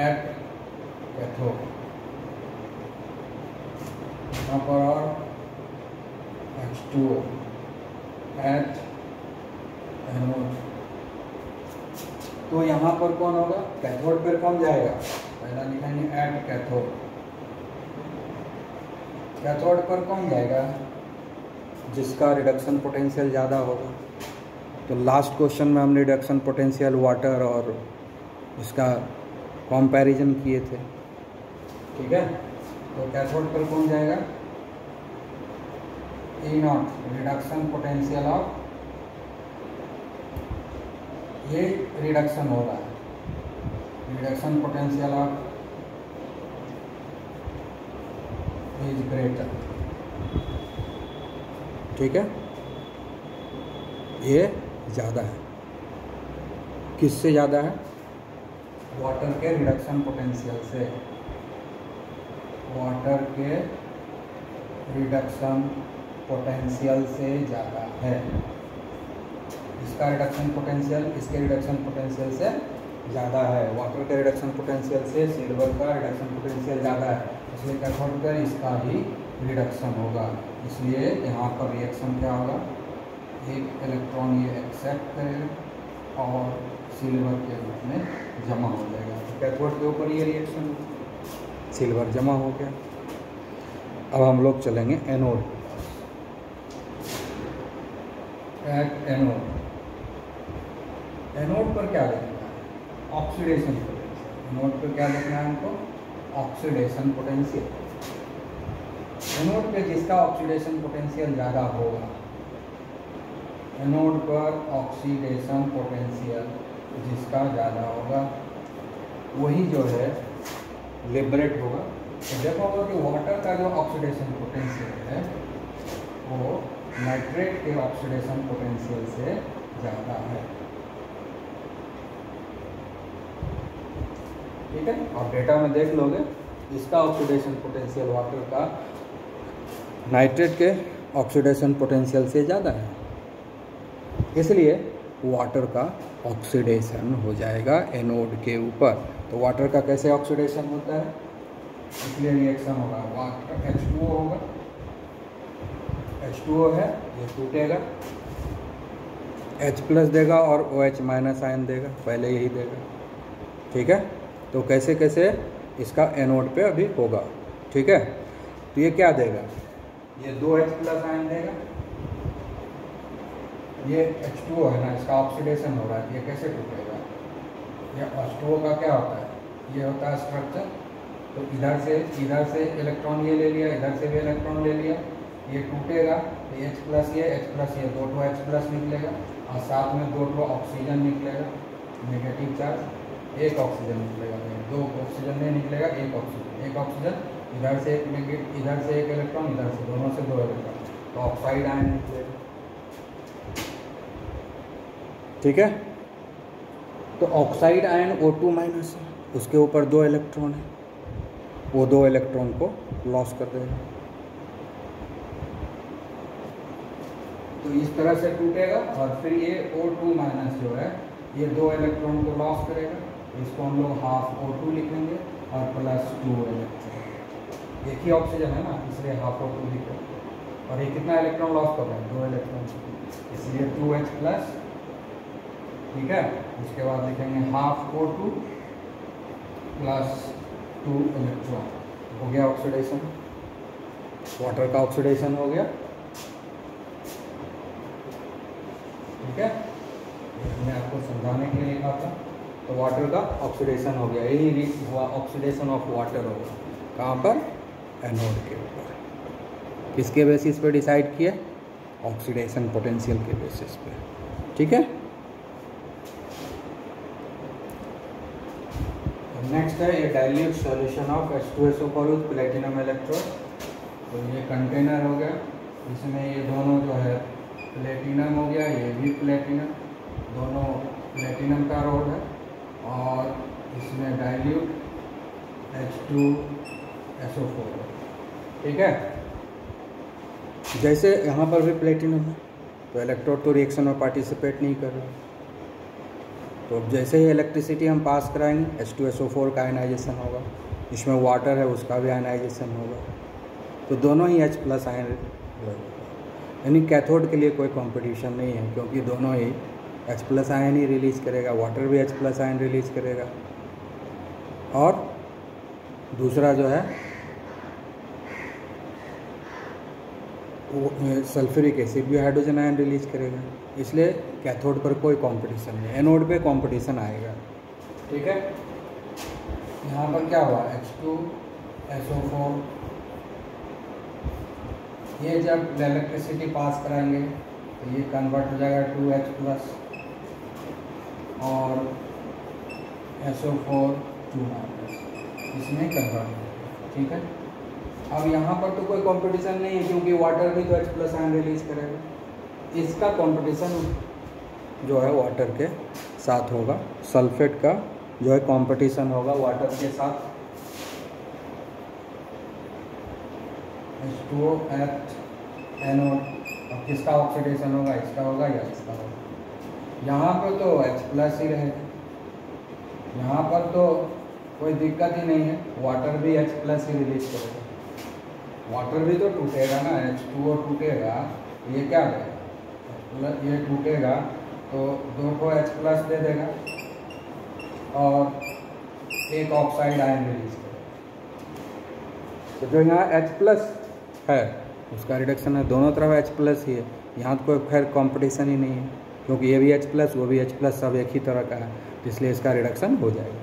at cathode यहाँ पर और H two O at anode. तो यहाँ पर कौन होगा? कैथोड पर कौन जाएगा? पहला लिखेंगे एट कैथोड। कैथोड पर कौन जाएगा? जिसका रिडक्शन पोटेंशियल ज़्यादा होगा। तो लास्ट क्वेश्चन में हमने रिडक्शन पोटेंशियल वाटर और इसका कंपैरिजन किए थे, ठीक है। तो कैथोड पर कौन जाएगा? E naught, reduction potential of, ये रिडक्शन हो रहा है, reduction potential of is greater, ठीक है। ये ज़्यादा है, किससे ज़्यादा है? वाटर के रिडक्शन पोटेंशियल से, वाटर के रिडक्शन पोटेंशियल से ज़्यादा है। इसका रिडक्शन पोटेंशियल इसके रिडक्शन पोटेंशियल से ज़्यादा है। वाटर के रिडक्शन पोटेंशियल से सिल्वर का रिडक्शन पोटेंशियल ज़्यादा है, इसलिए कैथोड पर इसका ही रिडक्शन होगा। इसलिए यहाँ पर रिएक्शन क्या होगा? एक इलेक्ट्रॉन ये एक्सेप्ट करेगा और सिल्वर के रूप में जमा हो जाएगा। तो कैथोड के ऊपर ये रिएक्शन, सिल्वर जमा हो गया। अब हम लोग चलेंगे एनोड, एट एनोड। एनोड पर क्या देखना है? Oxidation potential. एनोड पर क्या देखना है हमको? Oxidation potential. एनोड पे जिसका ऑक्सीडेशन पोटेंशियल ज़्यादा होगा, एनोड पर ऑक्सीडेशन पोटेंशियल जिसका ज़्यादा होगा वही जो है लिबरेट होगा। तो देखोगे कि वाटर का जो ऑक्सीडेशन पोटेंशियल है वो नाइट्रेट के ऑक्सीडेशन पोटेंशियल से ज़्यादा है, ठीक है। और डेटा में देख लोगे इसका ऑक्सीडेशन पोटेंशियल वाटर का नाइट्रेट के ऑक्सीडेशन पोटेंशियल से ज़्यादा है, इसलिए वाटर का ऑक्सीडेशन हो जाएगा एनोड के ऊपर। तो वाटर का कैसे ऑक्सीडेशन होता है? इसलिए रिएक्शन होगा, वाटर एच टू ओ होगा, एच टू ओ है ये टूटेगा, H प्लस देगा और ओ एच माइनस आयन देगा, पहले यही देगा, ठीक है। तो कैसे कैसे इसका एनोड पे अभी होगा, ठीक है। तो ये क्या देगा? ये दो एच प्लस आयन देगा, ये एच टू ओ है ना, इसका ऑक्सीडेशन हो रहा है, ये कैसे टूटेगा? ये एच टू ओ का क्या होता है? ये होता है स्ट्रक्चर। तो इधर से इधर से इलेक्ट्रॉन ये ले लिया, इधर से भी इलेक्ट्रॉन ले लिया, ये टूटेगा, ये एच प्लस ये एच प्लस ये दो टू एच प्लस निकलेगा और साथ में दो टू ऑक्सीजन निकलेगा, नेगेटिव चार्ज, एक ऑक्सीजन निकलेगा, दो ऑक्सीजन नहीं निकलेगा, एक ऑक्सीजन एक ऑक्सीजन इधर से एक इधर से एक इलेक्ट्रॉन, इधर से दोनों से दो इलेक्ट्रॉन, तो ऑक्साइड आयन निकलेगा, ठीक है। तो oxide ion O two minus है, उसके ऊपर दो इलेक्ट्रॉन है, वो दो इलेक्ट्रॉन को लॉस कर देगा। तो इस तरह से टूटेगा और फिर ये ओ टू माइनस जो है ये दो इलेक्ट्रॉन को लॉस करेगा, इसको हम लोग हाफ ओ टू लिखेंगे और प्लस टू इलेक्ट्रॉन, एक ही ऑक्सीजन है ना, इसलिए हाफ ओ टू लिखेंगे। और ये कितना इलेक्ट्रॉन लॉस कर रहे हैं? दो इलेक्ट्रॉन, इसलिए टू एच प्लस, ठीक है। उसके बाद लिखेंगे half O two plus two electron, हो गया ऑक्सीडेशन, वाटर का ऑक्सीडेशन हो गया, ठीक है। मैं आपको समझाने के लिए कहा था। तो वाटर का ऑक्सीडेशन हो गया, यही रीच हुआ ऑक्सीडेशन ऑफ वाटर होगा, कहाँ पर? एनोड के ऊपर। किसके बेसिस पे डिसाइड किए? ऑक्सीडेशन पोटेंशियल के बेसिस पे, ठीक है। नेक्स्ट है ये dilute solution of H two S O four with platinum electrode. तो ये कंटेनर हो गया, इसमें ये दोनों जो है प्लेटिनम हो गया, ये भी प्लेटिनम, दोनों प्लेटिनम का रोड है और इसमें dilute H two S O four, ठीक है। जैसे यहाँ पर भी प्लेटिनम है तो इलेक्ट्रोड तो रिएक्शन में पार्टिसिपेट नहीं कर रहा, तो अब जैसे ही इलेक्ट्रिसिटी हम पास कराएंगे H two S O four का आयनाइजेशन होगा, इसमें वाटर है उसका भी आयनाइजेशन होगा, तो दोनों ही H प्लस आयन लगेगा। यानी कैथोड के लिए कोई कंपटीशन नहीं है क्योंकि दोनों ही H प्लस आयन ही रिलीज़ करेगा, वाटर भी H प्लस आयन रिलीज़ करेगा और दूसरा जो है सल्फ्यूरिक एसिड भी हाइड्रोजन आयन रिलीज करेगा। इसलिए कैथोड पर कोई कंपटीशन नहीं, एनोड पे कंपटीशन आएगा, ठीक है। यहाँ पर क्या हुआ H two S O four, ये जब इलेक्ट्रिसिटी पास कराएंगे तो ये कन्वर्ट हो जाएगा टू एच प्लस और S O four two minus इसमें कन्वर्ट हो जाएगा, ठीक है। अब यहाँ पर तो कोई कंपटीशन नहीं है क्योंकि वाटर भी तो H प्लस आयन रिलीज करेगा, इसका कंपटीशन जो है वाटर के साथ होगा, सल्फेट का जो है कंपटीशन होगा वाटर के साथ H two O H anode. अब किसका ऑक्सीडेशन होगा, इसका होगा या इसका होगा? यहाँ पर तो H प्लस ही रहेगा, यहाँ पर तो कोई दिक्कत ही नहीं है, वाटर भी H प्लस ही रिलीज करेगा, वाटर भी तो टूटेगा ना, एच टू ओ टूटेगा, ये क्या रहेगा, ये टूटेगा तो दो को H प्लस दे देगा और एक ऑक्साइड आयन रिलीज करेगा। तो जो यहाँ H प्लस है उसका रिडक्शन है, दोनों तरफ H प्लस ही है, यहाँ तो कोई खैर कंपटीशन ही नहीं है क्योंकि ये भी H प्लस वो भी H प्लस सब एक ही तरह का है, इसलिए इसका रिडक्शन हो जाएगा।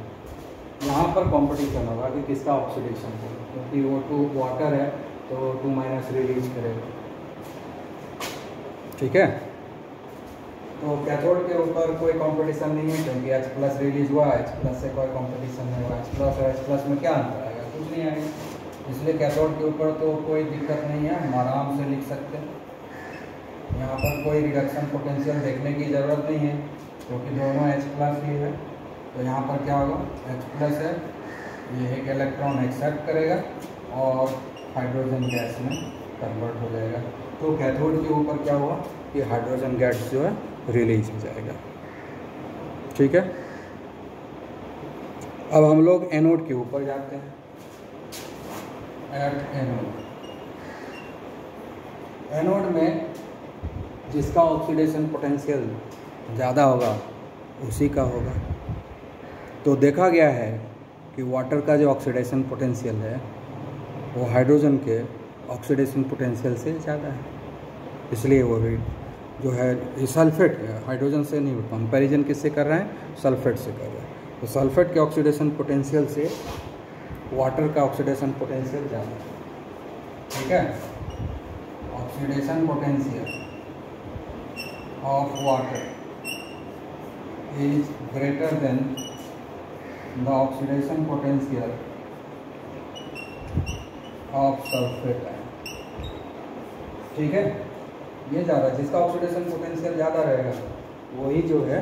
यहाँ पर कंपटीशन होगा कि किसका ऑक्सीडेशन होगा क्योंकि वो टू वाटर है तो टू माइनस रिलीज करेगा, ठीक है। तो कैथोड के ऊपर कोई कंपटीशन नहीं है क्योंकि H प्लस रिलीज हुआ, H प्लस से कोई कंपटीशन नहीं हुआ, H प्लस और H प्लस में क्या अंतर आएगा, कुछ नहीं आएगा, इसलिए कैथोड के ऊपर तो कोई दिक्कत नहीं है, हम आराम से लिख सकते हैं। यहाँ पर कोई रिडक्शन पोटेंशियल देखने की ज़रूरत नहीं है क्योंकि दोनों H प्लस ही है, तो यहाँ पर क्या होगा H प्लस है, ये एक इलेक्ट्रॉन एक्सेप्ट करेगा और हाइड्रोजन गैस में कन्वर्ट हो जाएगा। तो कैथोड के ऊपर क्या हुआ कि हाइड्रोजन गैस जो है रिलीज हो जाएगा, ठीक है। अब हम लोग एनोड के ऊपर जाते हैं। एट एनोड, एनोड में जिसका ऑक्सीडेशन पोटेंशियल ज़्यादा होगा उसी का होगा। तो देखा गया है कि वाटर का जो ऑक्सीडेशन पोटेंशियल है वो हाइड्रोजन के ऑक्सीडेशन पोटेंशियल से ज़्यादा है, इसलिए वो भी जो है सल्फेट हाइड्रोजन से नहीं, कंपैरिजन किससे कर रहे हैं, सल्फेट से कर रहे हैं। तो सल्फेट के ऑक्सीडेशन पोटेंशियल से वाटर का ऑक्सीडेशन पोटेंशियल ज़्यादा है, ठीक है। Oxidation potential of water is greater than The oxidation potential of sulfate ion, ठीक है। ये ज़्यादा, जिसका ऑक्सीडेशन पोटेंशियल ज़्यादा रहेगा वही जो है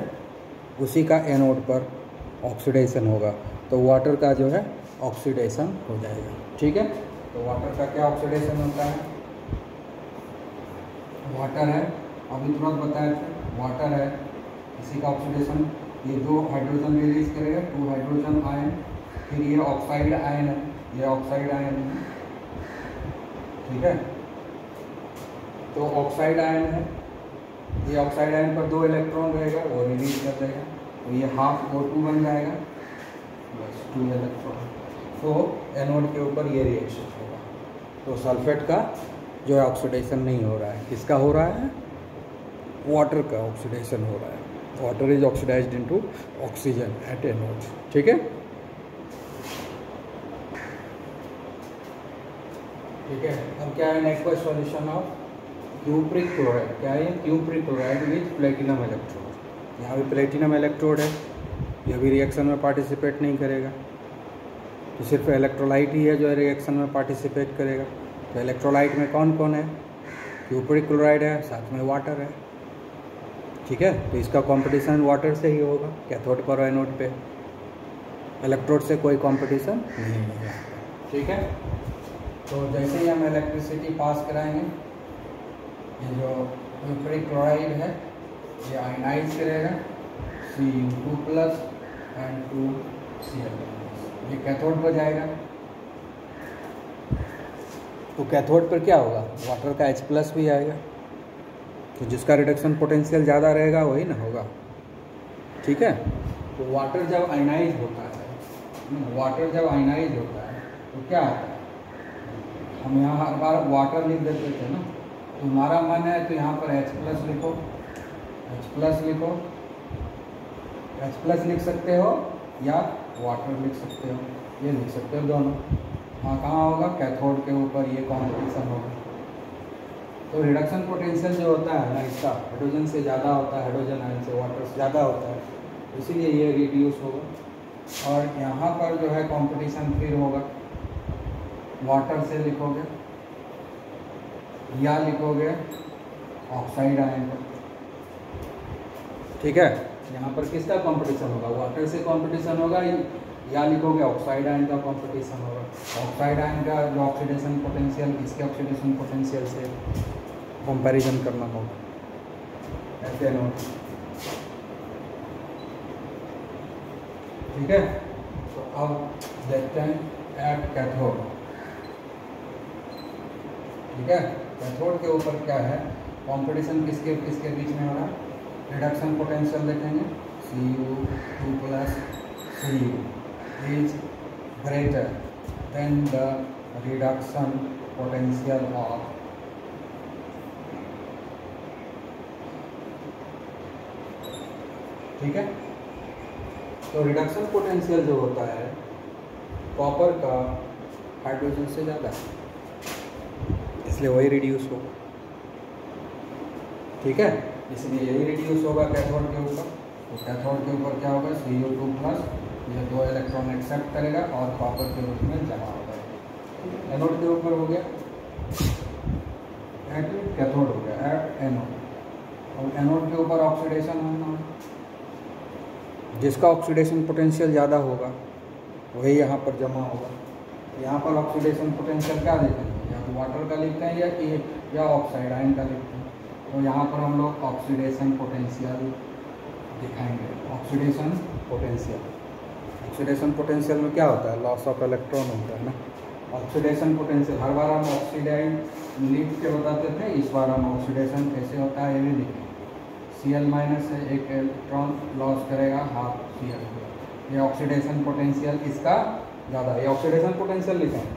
उसी का एनोड पर ऑक्सीडेशन होगा, तो वाटर का जो है ऑक्सीडेशन हो जाएगा, ठीक है। तो वाटर का क्या ऑक्सीडेशन होता है, वाटर है अभी तुरंत बताया था, वाटर है इसी का ऑक्सीडेशन, ये दो हाइड्रोजन रिलीज करेगा, टू हाइड्रोजन आयन, फिर ये ऑक्साइड आयन है, ये ऑक्साइड आयन है, ठीक है। तो ऑक्साइड आयन है, ये ऑक्साइड आयन पर दो इलेक्ट्रॉन रहेगा वो रिलीज कर देगा, तो ये हाफ ओ टू बन जाएगा, बस टू इलेक्ट्रॉन। तो एनोड के ऊपर ये रिएक्शन होगा, तो सल्फेट का जो है ऑक्सीडेशन नहीं हो रहा है, किसका हो रहा है, वाटर का ऑक्सीडेशन हो रहा है। Water is oxidised into oxygen at anode, ठीक है ठीक है। अब क्या है next solution of cupric chloride, क्या है cupric chloride with platinum electrode. यहाँ भी प्लेटिनम इलेक्ट्रोड है, यह भी रिएक्शन में पार्टिसिपेट नहीं करेगा, तो सिर्फ इलेक्ट्रोलाइट ही है जो रिएक्शन में पार्टिसिपेट करेगा। तो इलेक्ट्रोलाइट में कौन कौन है, क्यूप्रिक क्लोराइड है साथ में वाटर है, ठीक है। तो इसका कंपटीशन वाटर से ही होगा कैथोड पर और एनोड पे, इलेक्ट्रोड से कोई कॉम्पिटिशन नहीं है। ठीक है, तो जैसे ही हम इलेक्ट्रिसिटी पास कराएंगे, ये जो सल्फ्यूरिक क्लोराइड है ये आयनाइज करेगा C U two plus and two C L plus, ये कैथोड पर जाएगा। तो कैथोड पर क्या होगा, वाटर का H प्लस भी आएगा, तो जिसका रिडक्शन पोटेंशियल ज़्यादा रहेगा वही ना होगा। ठीक है, तो वाटर जब आयनाइज होता है, वाटर जब आयनाइज होता है तो क्या होता है, हम यहाँ हर बार वाटर लिख देते थे ना, तुम्हारा मन है तो यहाँ पर H प्लस लिखो, H प्लस लिखो, H प्लस लिख सकते हो या वाटर लिख सकते हो, ये लिख सकते हो दोनों। हाँ, कहाँ होगा, कैथोड के ऊपर ये कॉम्पिटिशन होगा। तो रिडक्शन पोटेंशियल जो होता है ना इसका हाइड्रोजन से ज़्यादा होता है, हाइड्रोजन आयन से वाटर से ज़्यादा होता है, इसीलिए ये रिड्यूस होगा। और यहाँ पर जो है कॉम्पिटिशन फिर होगा, वाटर से लिखोगे या लिखोगे ऑक्साइड आयन का। ठीक है, यहाँ पर किसका कंपटीशन होगा, वाटर से कंपटीशन होगा या लिखोगे ऑक्साइड आयन का कंपटीशन होगा। ऑक्साइड आयन का जो ऑक्सीडेशन पोटेंशियल इसके ऑक्सीडेशन पोटेंशियल से कंपैरिजन करना होगा, ऐसे नोट। ठीक है, तो अब देखते हैं एट कैथोड। ठीक है, कैथोड के ऊपर क्या है, कंपटीशन किसके किसके बीच में हो रहा है, रिडक्शन पोटेंशियल देखेंगे C U two plus C U is greater than the reduction potential of ठीक है, तो रिडक्शन पोटेंशियल जो होता है कॉपर का हाइड्रोजन से ज़्यादा है, इसलिए वही रिड्यूस होगा। ठीक है, इसलिए यही रिड्यूस होगा कैथोड के ऊपर। तो कैथोड के ऊपर क्या होगा, सी यू टू प्लस, ये दो इलेक्ट्रॉन एक्सेप्ट करेगा और कॉपर के रूप में जमा होगा। एनोड के ऊपर हो गया एट कैथोड हो गया एट एनोड, और एनोड के ऊपर ऑक्सीडेशन होना, जिसका ऑक्सीडेशन पोटेंशियल ज़्यादा होगा वही यहाँ पर जमा होगा। यहाँ पर ऑक्सीडेशन पोटेंशियल क्या देखेंगे, वाटर का लिखते हैं या ए या ऑक्साइड आयन का लिखते हैं, तो यहाँ पर हम लोग ऑक्सीडेशन पोटेंशियल दिखाएंगे। ऑक्सीडेशन पोटेंशियल, ऑक्सीडेशन पोटेंशियल में क्या होता है, लॉस ऑफ इलेक्ट्रॉन होता है ना। ऑक्सीडेशन पोटेंशियल हर बार हम ऑक्सीडाइन लिख के बताते थे, इस बार हम ऑक्सीडेशन कैसे होता है ये भी लिखेंगे। सी एल माइनस से एक इलेक्ट्रॉन लॉस करेगा हाफ सी एल, ये ऑक्सीडेशन पोटेंशियल इसका ज़्यादा, ये ऑक्सीडेशन पोटेंशियल लिखेंगे।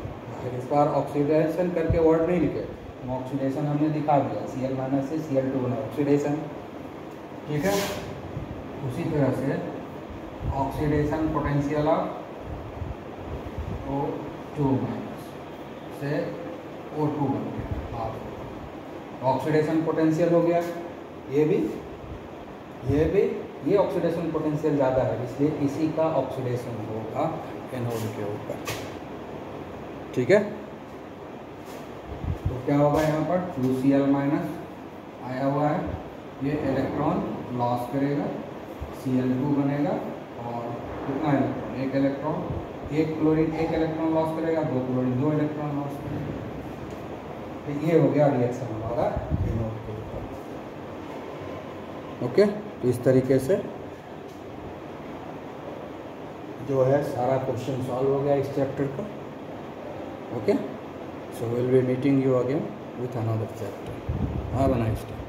इस बार ऑक्सीडेशन करके वर्ड नहीं लिखे, तो ऑक्सीडेशन हमने दिखा दिया सी एल माइनस से सी एल टू बना ऑक्सीडेशन। ठीक है, उसी तरह से oxidation potential of O two minus से ओ टू बन गया, ऑक्सीडेशन पोटेंशियल हो गया। ये भी ये भी ये ऑक्सीडेशन पोटेंशियल ज़्यादा है, इसलिए इसी का ऑक्सीडेशन होगा एनोड के ऊपर। ठीक है, तो क्या होगा, यहाँ पर टू सी एल माइनस आया हुआ है, ये इलेक्ट्रॉन लॉस करेगा सी एल टू बनेगा, और कितना इलेक्ट्रॉन, एक इलेक्ट्रॉन, एक क्लोरीन एक इलेक्ट्रॉन लॉस करेगा, दो क्लोरीन दो इलेक्ट्रॉन लॉस करेगा। तो ये हो गया रिएक्शन हमारा एनोड के ऊपर। ओके, तो इस तरीके से जो है सारा क्वेश्चन सॉल्व हो गया इस चैप्टर का। Okay, so we'll be meeting you again with another chapter. Have a nice day.